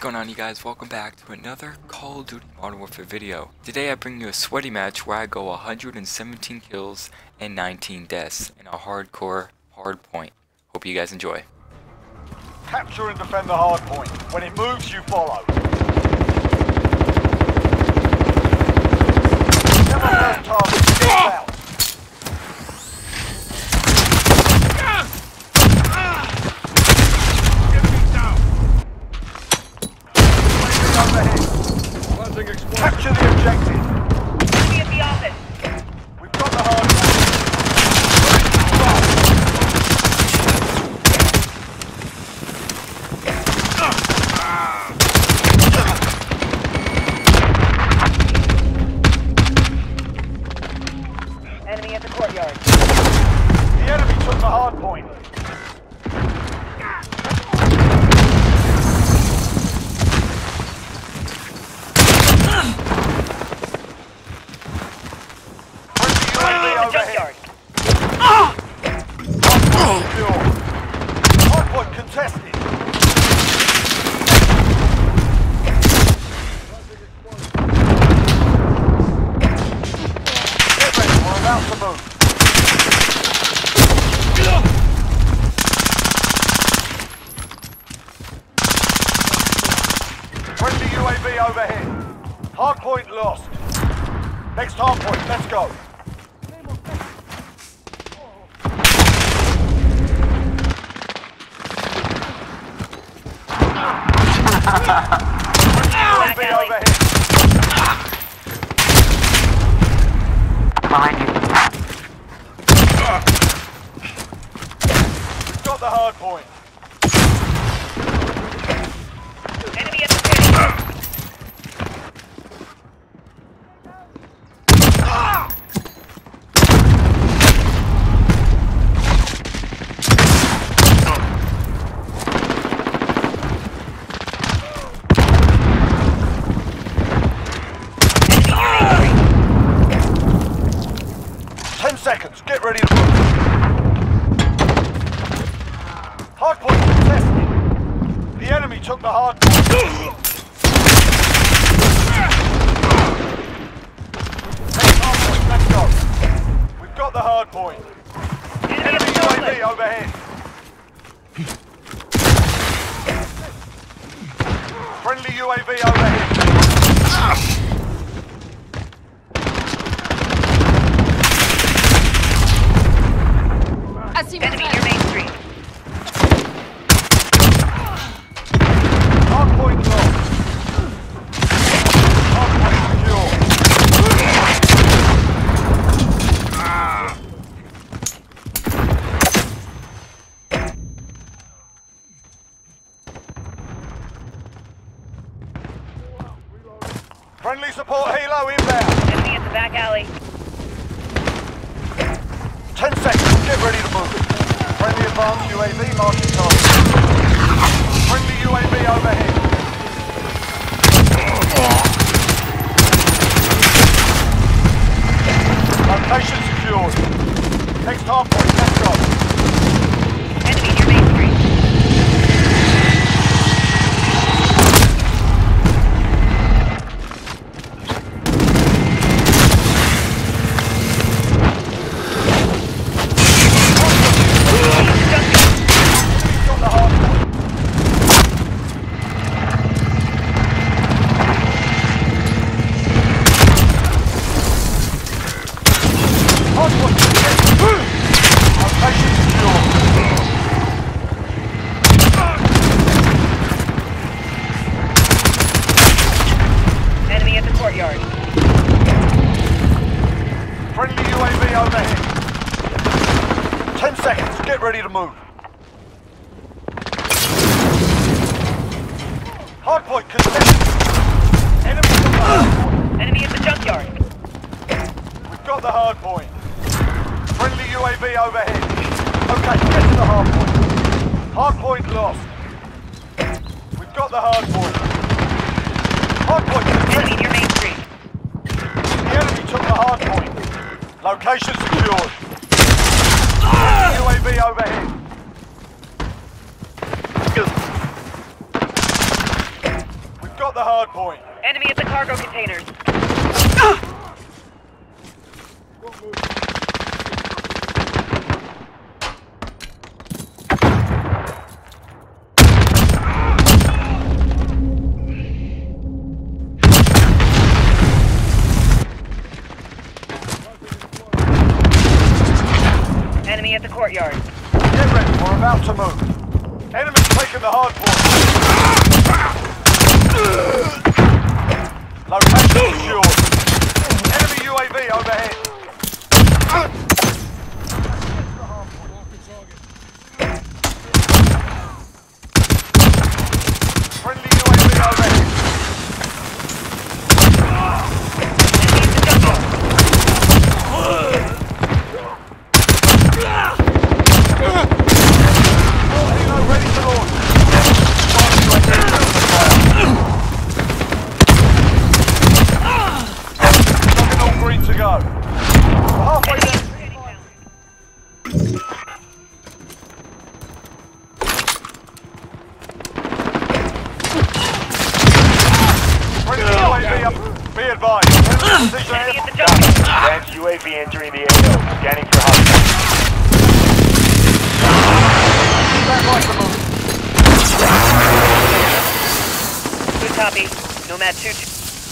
What's going on, you guys? Welcome back to another Call of Duty Modern Warfare video. Today I bring you a sweaty match where I go 117 kills and 19 deaths in a hardcore hardpoint. Hope you guys enjoy. Capture and defend the hardpoint. When it moves, you follow. Capture the objective. Enemy at the office. We've got the hard point. Enemy at the courtyard. The enemy took the hard point. Hardpoint contested. Get ready, we're about to move. Friendly UAV overhead. Hardpoint lost. Next hardpoint, let's go. Behind you. We've got the hard point. Enemy at the city. Seconds, get ready to move. Hardpoint contested. The enemy took the hardpoint. Let's go. We've got the hardpoint. Enemy UAV overhead. Friendly UAV overhead. Enemy near Main Street. Hardpoint lost. Hardpoint secure. Friendly support halo inbound. Enemy at the back alley. 10 seconds, get ready to move. Friendly advanced UAV marking target. Friendly UAV overhead. Location secured. Next hardpoint, let's go. Enemy near Main Street. Friendly UAV overhead. 10 seconds, get ready to move. Hardpoint contested. Enemy at the hardpoint. Enemy at the junkyard. We've got the hardpoint. Friendly UAV overhead. Okay, get to the hardpoint. Hardpoint lost. We've got the hardpoint. Hardpoint contested. Enemy near Main Street. The enemy took the hardpoint. Location secured. UAV overhead. out the hard point. Enemy at the cargo containers. Enemy at the courtyard. Get ready, we're about to move. Enemy's taking the hard point. Location secured. Enemy UAV overhead. Friendly UAV overhead. Enemy in the jungle.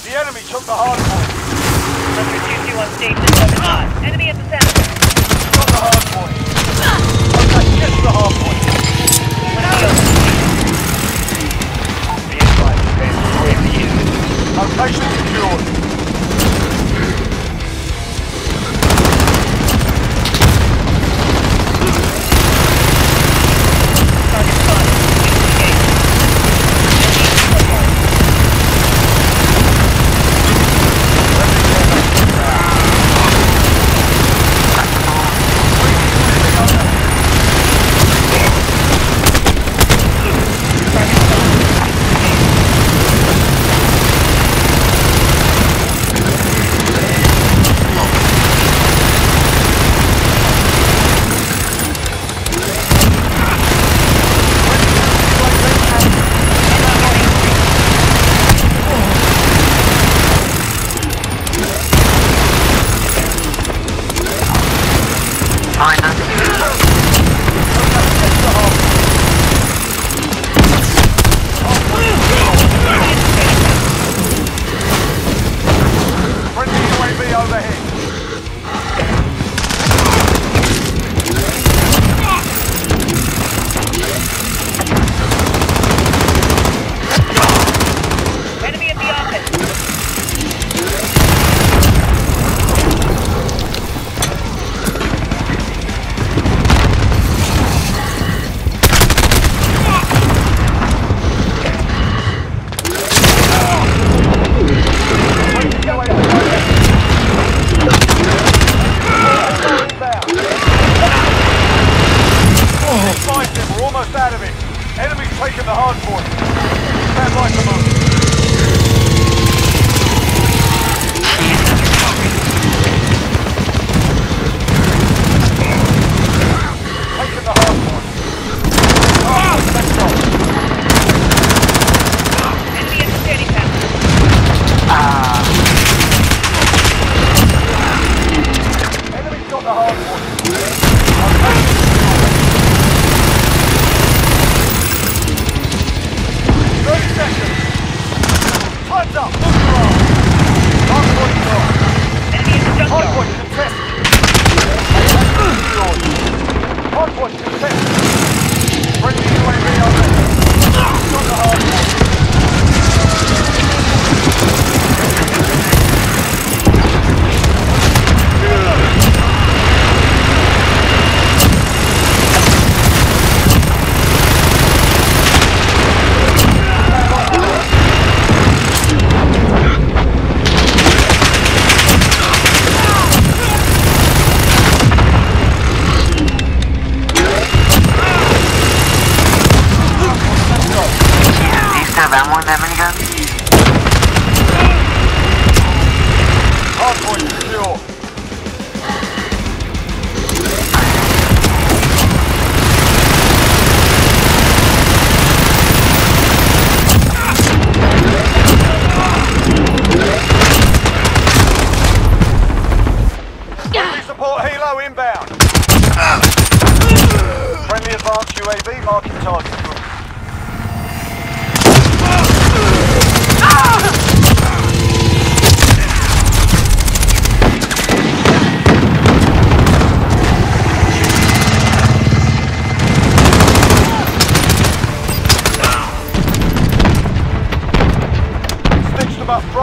The enemy took the hard point. Hunter 2-2 on station 7 on. Enemy at the center. Got the hard point. Hunter gets the hard point. The invite depends on where he is. Location secured. Target spotted.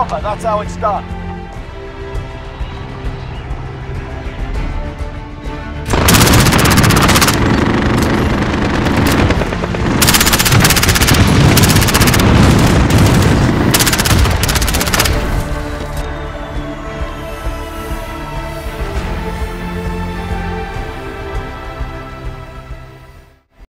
proper, that's how it's done.